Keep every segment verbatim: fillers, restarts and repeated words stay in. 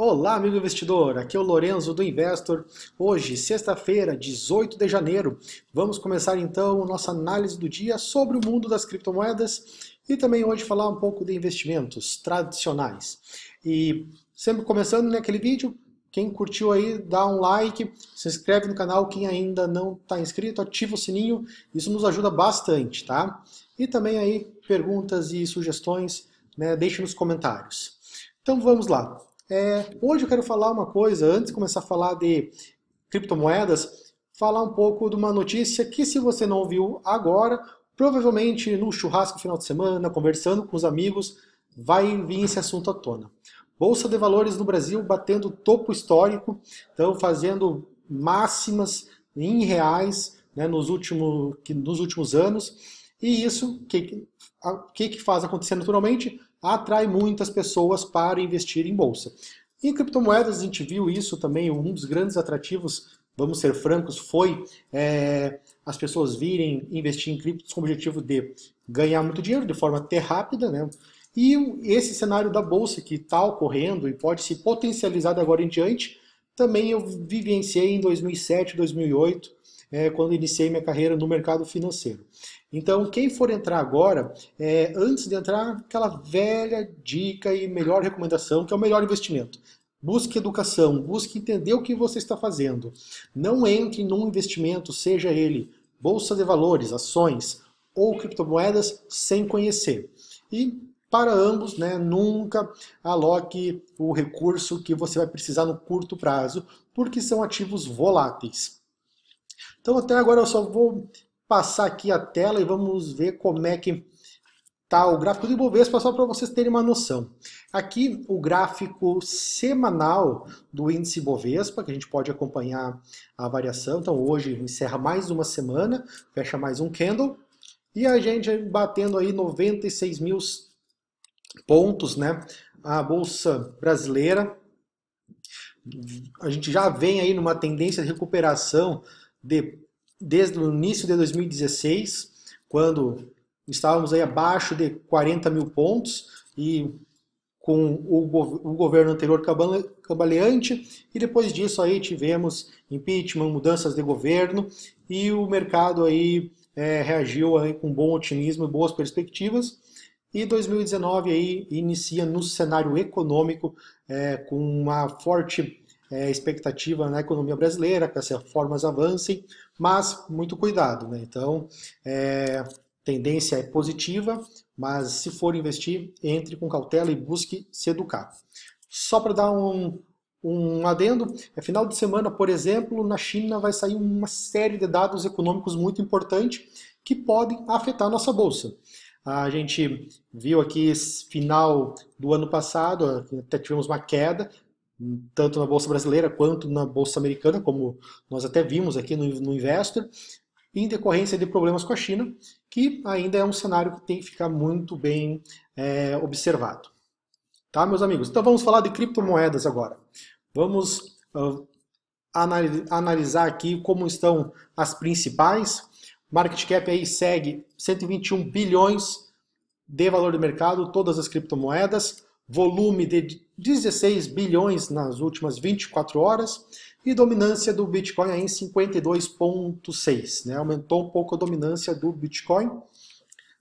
Olá, amigo investidor! Aqui é o Lorenzo do Investor. Hoje, sexta-feira, dezoito de janeiro, vamos começar então a nossa análise do dia sobre o mundo das criptomoedas e também hoje falar um pouco de investimentos tradicionais. E sempre começando naquele vídeo, quem curtiu aí, dá um like, se inscreve no canal, quem ainda não está inscrito, ativa o sininho, isso nos ajuda bastante, tá? E também aí, perguntas e sugestões, né, deixe nos comentários. Então vamos lá! É, hoje eu quero falar uma coisa, antes de começar a falar de criptomoedas, falar um pouco de uma notícia que, se você não ouviu agora, provavelmente no churrasco final de semana, conversando com os amigos, vai vir esse assunto à tona. Bolsa de Valores no Brasil batendo topo histórico, então fazendo máximas em reais, né, nos, último, nos últimos anos, e isso, o que, que, que faz acontecer naturalmente? Atrai muitas pessoas para investir em bolsa. Em criptomoedas a gente viu isso também, um dos grandes atrativos, vamos ser francos, foi é, as pessoas virem investir em criptos com o objetivo de ganhar muito dinheiro de forma até rápida, né? E esse cenário da bolsa que está ocorrendo e pode se potencializar de agora em diante, também eu vivenciei em dois mil e sete, dois mil e oito, É, quando iniciei minha carreira no mercado financeiro. Então, quem for entrar agora, é, antes de entrar, aquela velha dica e melhor recomendação, que é o melhor investimento. Busque educação, busque entender o que você está fazendo. Não entre num investimento, seja ele bolsa de valores, ações ou criptomoedas, sem conhecer. E para ambos, né, nunca aloque o recurso que você vai precisar no curto prazo, porque são ativos voláteis. Então até agora eu só vou passar aqui a tela e vamos ver como é que está o gráfico do Ibovespa, só para vocês terem uma noção. Aqui o gráfico semanal do índice Ibovespa, que a gente pode acompanhar a variação. Então hoje encerra mais uma semana, fecha mais um candle, e a gente batendo aí noventa e seis mil pontos, né? A Bolsa Brasileira, a gente já vem aí numa tendência de recuperação, De, desde o início de dois mil e dezesseis, quando estávamos aí abaixo de quarenta mil pontos, e com o, gov o governo anterior cambaleante, e depois disso aí tivemos impeachment, mudanças de governo, e o mercado aí é, reagiu aí com bom otimismo e boas perspectivas, e dois mil e dezenove aí inicia no cenário econômico é, com uma forte É, expectativa na economia brasileira, que as reformas avancem, mas muito cuidado, né? Então, é, tendência é positiva, mas se for investir, entre com cautela e busque se educar. Só para dar um, um adendo, é final de semana, por exemplo, na China vai sair uma série de dados econômicos muito importantes que podem afetar a nossa bolsa. A gente viu aqui, final do ano passado, até tivemos uma queda, tanto na Bolsa Brasileira quanto na Bolsa Americana, como nós até vimos aqui no, no Investor, em decorrência de problemas com a China, que ainda é um cenário que tem que ficar muito bem é, observado. Tá, meus amigos? Então vamos falar de criptomoedas agora. Vamos uh, analisar aqui como estão as principais. Market Cap aí segue cento e vinte e um bilhões de valor de mercado, todas as criptomoedas. Volume de dezesseis bilhões nas últimas vinte e quatro horas e dominância do Bitcoin aí em cinquenta e dois vírgula seis, né? Aumentou um pouco a dominância do Bitcoin.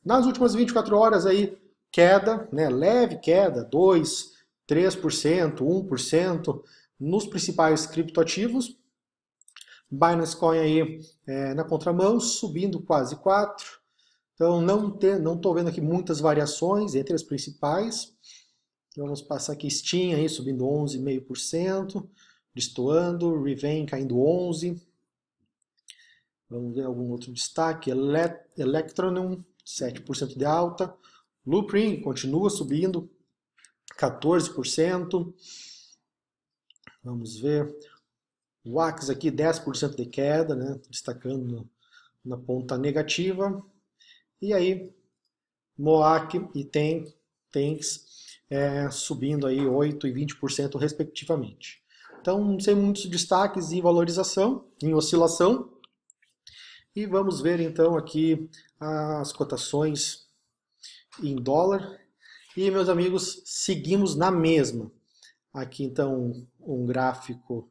Nas últimas vinte e quatro horas aí queda, né? Leve queda, dois, três por cento, um por cento nos principais criptoativos. Binance Coin aí é, na contramão, subindo quase quatro. Então não ter, não tô vendo aqui muitas variações entre as principais. Vamos passar aqui Steam aí, subindo onze vírgula cinco por cento, destoando, Riven caindo onze por cento. Vamos ver algum outro destaque, Ele Electronum, sete por cento de alta. Loopring continua subindo, quatorze por cento. Vamos ver, Wax aqui dez por cento de queda, né? Destacando na ponta negativa. E aí, Moac e Ten, Tanks. É, subindo aí oito e vinte por cento respectivamente. Então, sem muitos destaques em valorização, em oscilação. E vamos ver então aqui as cotações em dólar. E, meus amigos, seguimos na mesma. aqui então um gráfico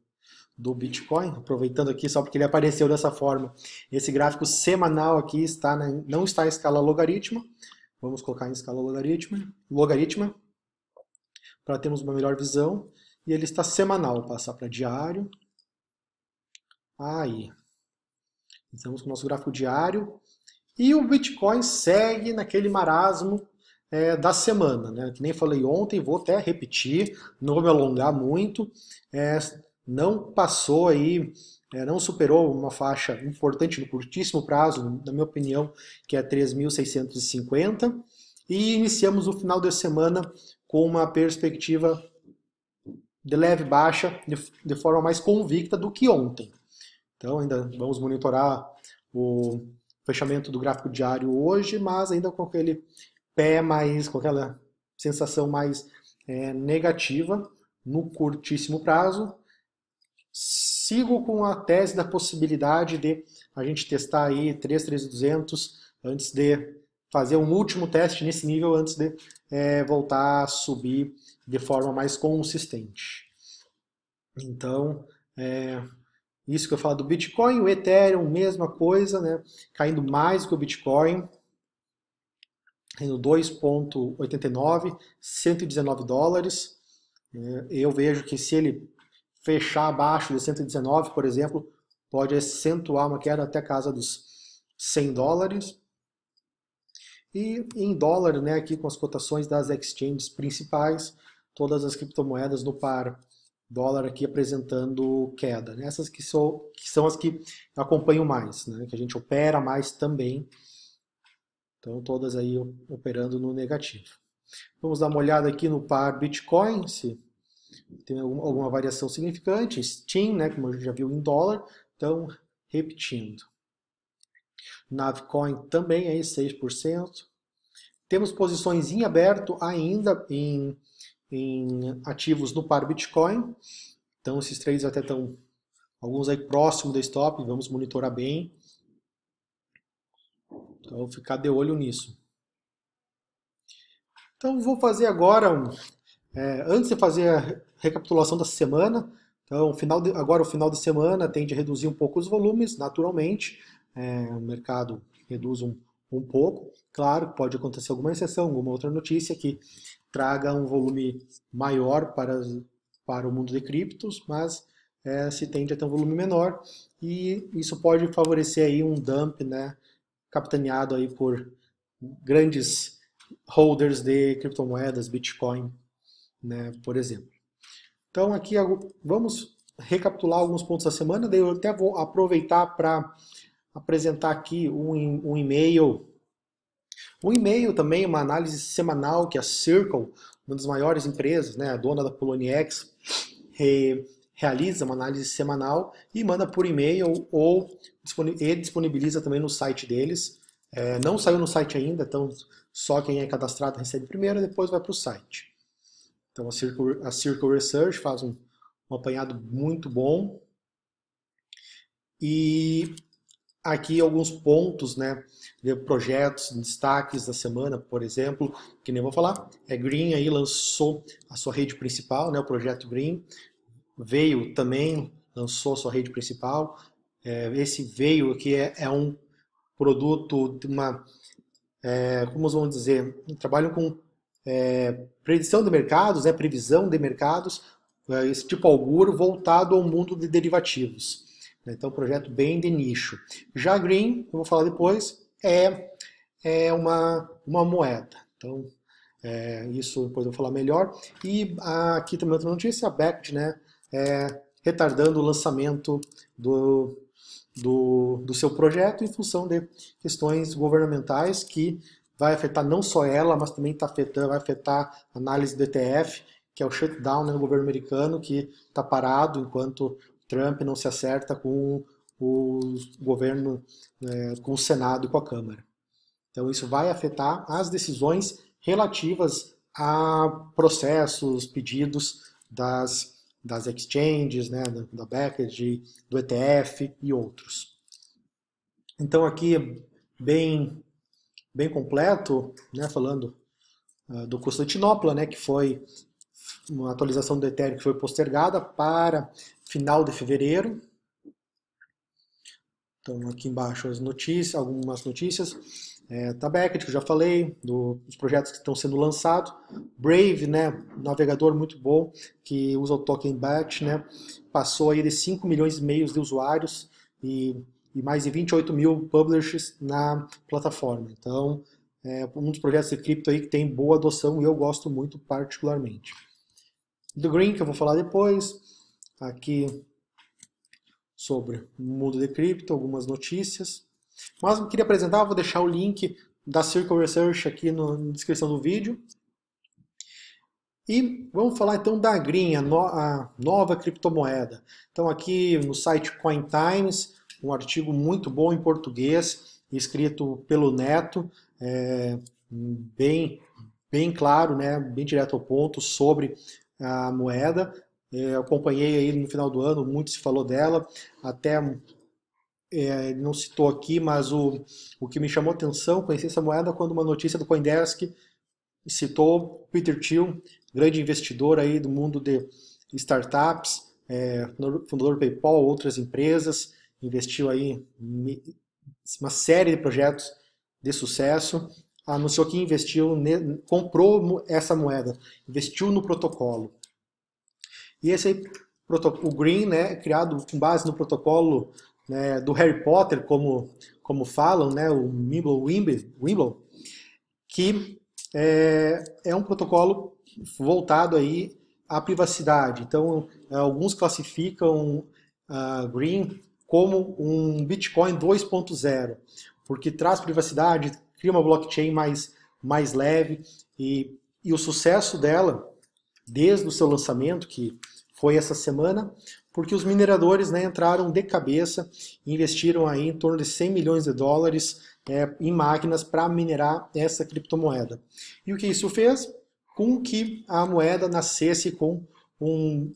do Bitcoin, aproveitando aqui só porque ele apareceu dessa forma. Esse gráfico semanal aqui está na, não está em escala logaritmo, vamos colocar em escala logaritmo, logaritmo para termos uma melhor visão, e ele está semanal, vou passar para diário, aí, estamos com o nosso gráfico diário, e o Bitcoin segue naquele marasmo É, da semana, né? Que nem falei ontem, vou até repetir, não vou me alongar muito, é, não passou aí, é, não superou uma faixa importante no curtíssimo prazo, na minha opinião, que é três mil seiscentos e cinquenta, e iniciamos o final da semana com uma perspectiva de leve baixa, de, de forma mais convicta do que ontem. Então ainda vamos monitorar o fechamento do gráfico diário hoje, mas ainda com aquele pé mais, com aquela sensação mais é, negativa no curtíssimo prazo. Sigo com a tese da possibilidade de a gente testar aí três mil e duzentos antes de fazer um último teste nesse nível, antes de é, voltar a subir de forma mais consistente. Então, é, isso que eu falo do Bitcoin, o Ethereum, mesma coisa, né, caindo mais que o Bitcoin, no dois vírgula oitenta e nove, cento e dezenove dólares. Eu vejo que se ele fechar abaixo de cento e dezenove, por exemplo, pode acentuar uma queda até a casa dos cem dólares. E em dólar, né, aqui com as cotações das exchanges principais, todas as criptomoedas no par dólar aqui apresentando queda, né? Essas que são, que são as que acompanham mais, né, que a gente opera mais também. Então todas aí operando no negativo. Vamos dar uma olhada aqui no par Bitcoin, se tem alguma variação significante. Steam, né, como a gente já viu em dólar, então repetindo. Navcoin também aí seis por cento. Temos posições em aberto ainda em, em ativos no par Bitcoin. Então esses três até estão, alguns aí próximo da stop, vamos monitorar bem. Então, ficar de olho nisso. Então, vou fazer agora, um, é, antes de fazer a recapitulação da semana, então, final de, agora o final de semana tende a reduzir um pouco os volumes, naturalmente, é, o mercado reduz um, um pouco, claro, pode acontecer alguma exceção, alguma outra notícia que traga um volume maior para, para o mundo de criptos, mas é, se tende a ter um volume menor, e isso pode favorecer aí um dump, né, capitaneado aí por grandes holders de criptomoedas, Bitcoin, né, por exemplo. Então aqui vamos recapitular alguns pontos da semana, daí eu até vou aproveitar para apresentar aqui um, um e-mail, um e-mail também, uma análise semanal que a Circle, uma das maiores empresas, né, a dona da Poloniex, re, realiza uma análise semanal e manda por e-mail ou e disponibiliza também no site deles. É, não saiu no site ainda, então só quem é cadastrado recebe primeiro e depois vai para o site. Então a Circle, a Circle Research faz um, um apanhado muito bom. E aqui alguns pontos, né, de projetos, destaques da semana, por exemplo, que nem eu vou falar. É, Green aí lançou a sua rede principal, né, o projeto Green. Veio também, lançou sua rede principal. Esse veio aqui é, é um produto de uma, é, como vamos dizer, trabalham com é, predição de mercados, né, previsão de mercados, é, esse tipo auguro voltado ao mundo de derivativos. Então, um projeto bem de nicho. Já a Green, eu vou falar depois, é, é uma, uma moeda. Então, é, isso depois eu vou falar melhor. E aqui também outra notícia, a B E C T, né, é, retardando o lançamento do, do, do seu projeto em função de questões governamentais que vai afetar não só ela, mas também tá afetando, vai afetar a análise do E T F, que é o shutdown, né, do governo americano, que está parado enquanto Trump não se acerta com o governo, né, com o Senado e com a Câmara. Então isso vai afetar as decisões relativas a processos, pedidos das das exchanges, né, da B E C T, do E T F e outros. Então aqui bem bem completo, né, falando uh, do Constantinople, né, que foi uma atualização do Ethereum que foi postergada para final de fevereiro. Então aqui embaixo as notícias, algumas notícias. É, da B E C T, que eu já falei, do, dos projetos que estão sendo lançados. Brave, né, navegador muito bom, que usa o token B E C T, né, passou aí de cinco milhões e meio de usuários e, e mais de vinte e oito mil publishers na plataforma. Então, é um dos projetos de cripto aí que tem boa adoção e eu gosto muito particularmente. Do Green, que eu vou falar depois, aqui sobre o mundo de cripto, algumas notícias. Mas eu queria apresentar, vou deixar o link da Circle Research aqui no, na descrição do vídeo. E vamos falar então da Green, a, no, a nova criptomoeda. Então aqui no site Coin Times, um artigo muito bom em português, escrito pelo Neto, é, bem, bem claro, né, bem direto ao ponto sobre a moeda. Eu acompanhei aí no final do ano, muito se falou dela, até... É, não citou aqui, mas o, o que me chamou atenção, conheci essa moeda quando uma notícia do CoinDesk citou Peter Thiel, grande investidor aí do mundo de startups, é, fundador do PayPal, outras empresas, investiu aí em uma série de projetos de sucesso, anunciou que investiu, ne, comprou essa moeda, investiu no protocolo. E esse aí, o Green, né, criado com base no protocolo, né, do Harry Potter, como, como falam, né, o Mimble-Wimble, que é, é um protocolo voltado aí à privacidade. Então, alguns classificam a uh, Green como um Bitcoin dois ponto zero, porque traz privacidade, cria uma blockchain mais, mais leve, e, e o sucesso dela, desde o seu lançamento, que foi essa semana, porque os mineradores, né, entraram de cabeça e investiram aí em torno de cem milhões de dólares é, em máquinas para minerar essa criptomoeda. E o que isso fez? Com que a moeda nascesse com um,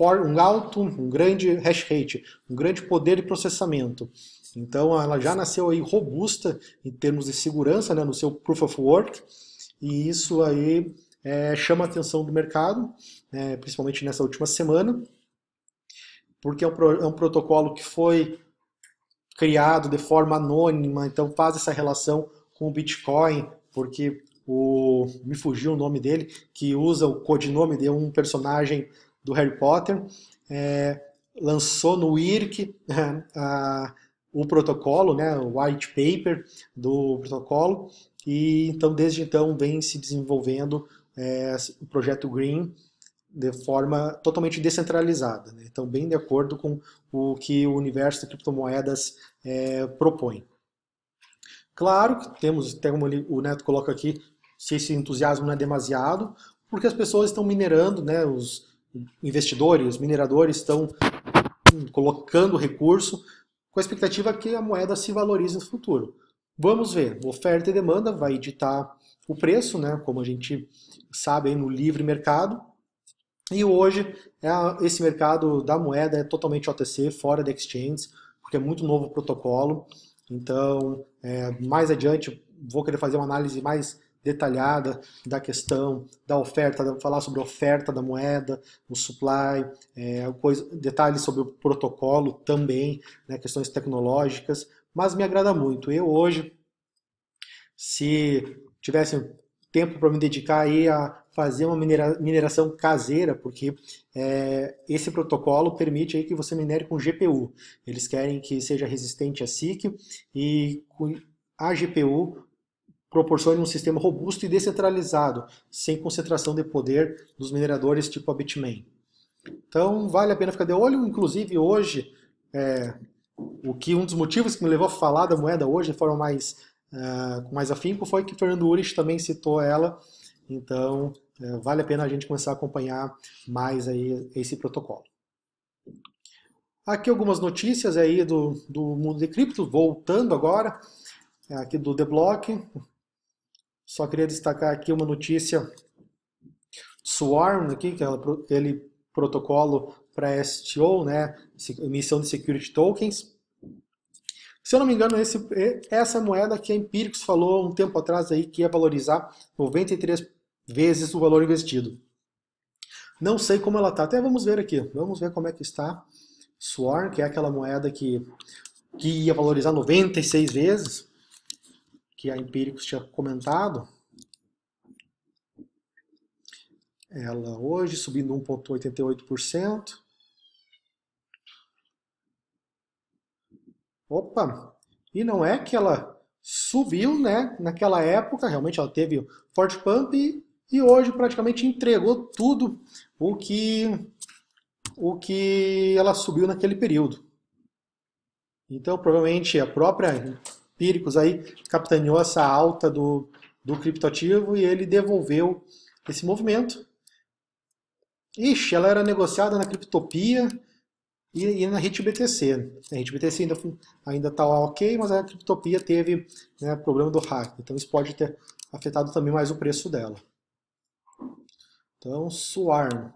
um alto, um grande hash rate, um grande poder de processamento. Então ela já nasceu aí robusta em termos de segurança, né, no seu Proof of Work, e isso aí é, chama a atenção do mercado, é, principalmente nessa última semana, porque é um, pro, é um protocolo que foi criado de forma anônima, então faz essa relação com o Bitcoin, porque o, me fugiu o nome dele, que usa o codinome de um personagem do Harry Potter, é, lançou no I R C a, o protocolo, né, o white paper do protocolo, e então desde então vem se desenvolvendo é, o projeto Green, de forma totalmente descentralizada, né? Então bem de acordo com o que o universo de criptomoedas é, propõe. Claro que temos, tem como o Neto coloca aqui, se esse entusiasmo não é demasiado, porque as pessoas estão minerando, né? Os investidores, os mineradores estão colocando recurso com a expectativa que a moeda se valorize no futuro. Vamos ver, oferta e demanda vai ditar o preço, né? Como a gente sabe aí no livre mercado. E hoje, esse mercado da moeda é totalmente O T C, fora de exchanges, porque é muito novo o protocolo. Então, é, mais adiante, vou querer fazer uma análise mais detalhada da questão da oferta, falar sobre a oferta da moeda, o supply, é, coisa, detalhes sobre o protocolo também, né, questões tecnológicas, mas me agrada muito. Eu hoje, se tivesse tempo para me dedicar aí a fazer uma minera mineração caseira, porque é, esse protocolo permite aí que você minere com G P U. Eles querem que seja resistente a S I C e a G P U proporcione um sistema robusto e descentralizado, sem concentração de poder dos mineradores tipo a Bitmain. Então vale a pena ficar de olho, inclusive hoje, é, o que um dos motivos que me levou a falar da moeda hoje de forma mais... Uh, com mais afinco foi que Fernando Ulrich também citou ela, então uh, vale a pena a gente começar a acompanhar mais aí esse protocolo. Aqui algumas notícias aí do, do mundo de cripto, voltando agora, aqui do The Block. Só queria destacar aqui uma notícia SWARM, aqui, que é aquele protocolo para S T O, né, emissão de Security Tokens. Se eu não me engano, esse, essa moeda que a Empiricus falou um tempo atrás aí que ia valorizar noventa e três vezes o valor investido. Não sei como ela está. Até vamos ver aqui. Vamos ver como é que está. SWARM, que é aquela moeda que, que ia valorizar noventa e seis vezes, que a Empiricus tinha comentado. Ela hoje subindo um vírgula oitenta e oito por cento. Opa! E não é que ela subiu, né? Naquela época, realmente ela teve forte pump e, e hoje praticamente entregou tudo o que, o que ela subiu naquele período. Então, provavelmente a própria Empiricus aí capitaneou essa alta do, do criptoativo e ele devolveu esse movimento. Ixi, ela era negociada na Cryptopia e, e na HitBTC. A HitBTC ainda ainda está ok, mas a Cryptopia teve, né, problema do hack. Então isso pode ter afetado também mais o preço dela. Então, SWARM.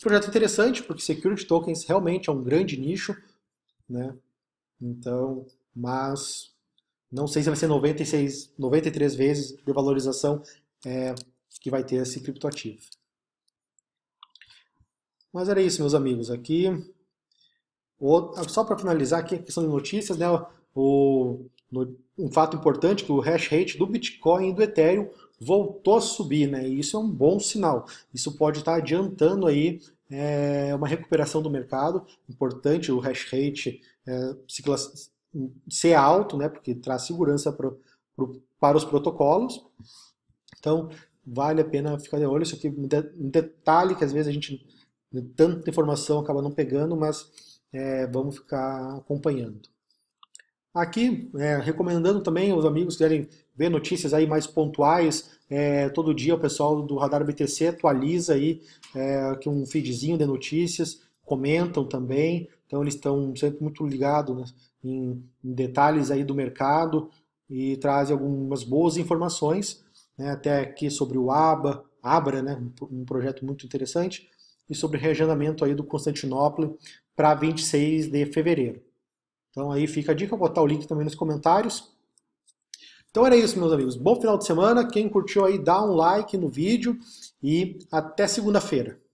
Projeto interessante, porque Security Tokens realmente é um grande nicho, né? Então, mas não sei se vai ser noventa e seis, noventa e três vezes de valorização é, que vai ter esse criptoativo. Mas era isso, meus amigos. Aqui, o, só para finalizar aqui a questão de notícias, né, o, no, um fato importante que o hash rate do Bitcoin e do Ethereum voltou a subir, né, e isso é um bom sinal. Isso pode estar adiantando aí é, uma recuperação do mercado. Importante o hash rate é, ser alto, né, porque traz segurança pro, pro, para os protocolos. Então, vale a pena ficar de olho. Isso aqui é um detalhe que às vezes a gente... Tanta informação acaba não pegando, mas é, vamos ficar acompanhando. Aqui, é, recomendando também os amigos que querem ver notícias aí mais pontuais, é, todo dia o pessoal do Radar B T C atualiza aí é, aqui um feedzinho de notícias, comentam também, então eles estão sempre muito ligados, né, em, em detalhes aí do mercado e trazem algumas boas informações, né, até aqui sobre o ABA, Abra, né, um projeto muito interessante, e sobre o reagendamento aí do Constantinople para vinte e seis de fevereiro. Então aí fica a dica, eu vou botar o link também nos comentários. Então era isso, meus amigos. Bom final de semana. Quem curtiu aí, dá um like no vídeo e até segunda-feira.